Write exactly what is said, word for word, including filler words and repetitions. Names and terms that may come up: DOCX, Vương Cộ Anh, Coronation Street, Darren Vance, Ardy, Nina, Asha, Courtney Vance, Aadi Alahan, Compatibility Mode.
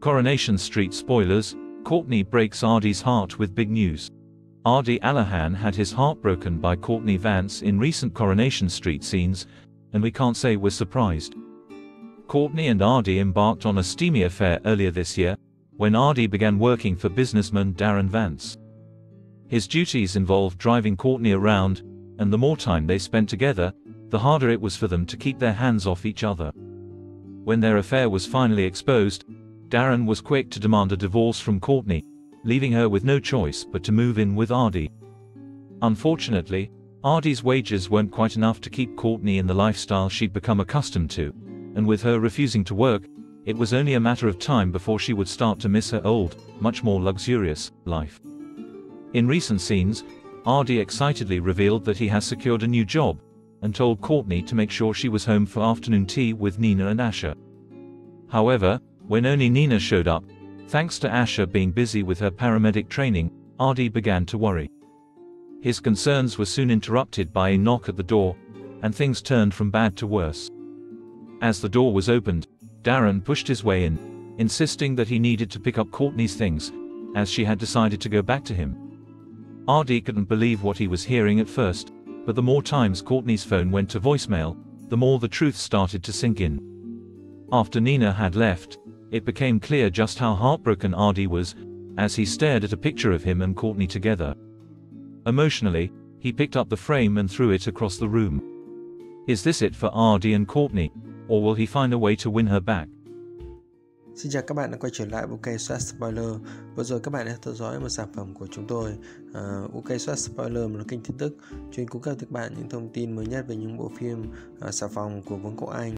Coronation Street spoilers: Courtney breaks Ardy's heart with big news. Aadi Alahan had his heart broken by Courtney Vance in recent Coronation Street scenes, and we can't say we're surprised. Courtney and Ardy embarked on a steamy affair earlier this year, when Ardy began working for businessman Darren Vance. His duties involved driving Courtney around, and the more time they spent together, the harder it was for them to keep their hands off each other. When their affair was finally exposed, Darren was quick to demand a divorce from Courtney, leaving her with no choice but to move in with Ardy. Unfortunately, Ardy's wages weren't quite enough to keep Courtney in the lifestyle she'd become accustomed to, and with her refusing to work, it was only a matter of time before she would start to miss her old, much more luxurious, life. In recent scenes, Ardy excitedly revealed that he has secured a new job, and told Courtney to make sure she was home for afternoon tea with Nina and Asha. However, when only Nina showed up, thanks to Asha being busy with her paramedic training, Ardy began to worry. His concerns were soon interrupted by a knock at the door, and things turned from bad to worse. As the door was opened, Darren pushed his way in, insisting that he needed to pick up Courtney's things, as she had decided to go back to him. Ardy couldn't believe what he was hearing at first, but the more times Courtney's phone went to voicemail, the more the truth started to sink in. After Nina had left, it became clear just how heartbroken Ardy was, as he stared at a picture of him and Courtney together. Emotionally, he picked up the frame and threw it across the room. Is this it for Ardy and Courtney, or will he find a way to win her back? Xin chào các bạn đã quay trở lại với OK Short Spoiler. Vừa rồi các bạn đã theo dõi một sản phẩm của chúng tôi. Uh, OK Short Spoiler là kênh tin tức chuyên cung cấp các bạn những thông tin mới nhất về những bộ phim uh, xà phòng của Vương Cộ Anh.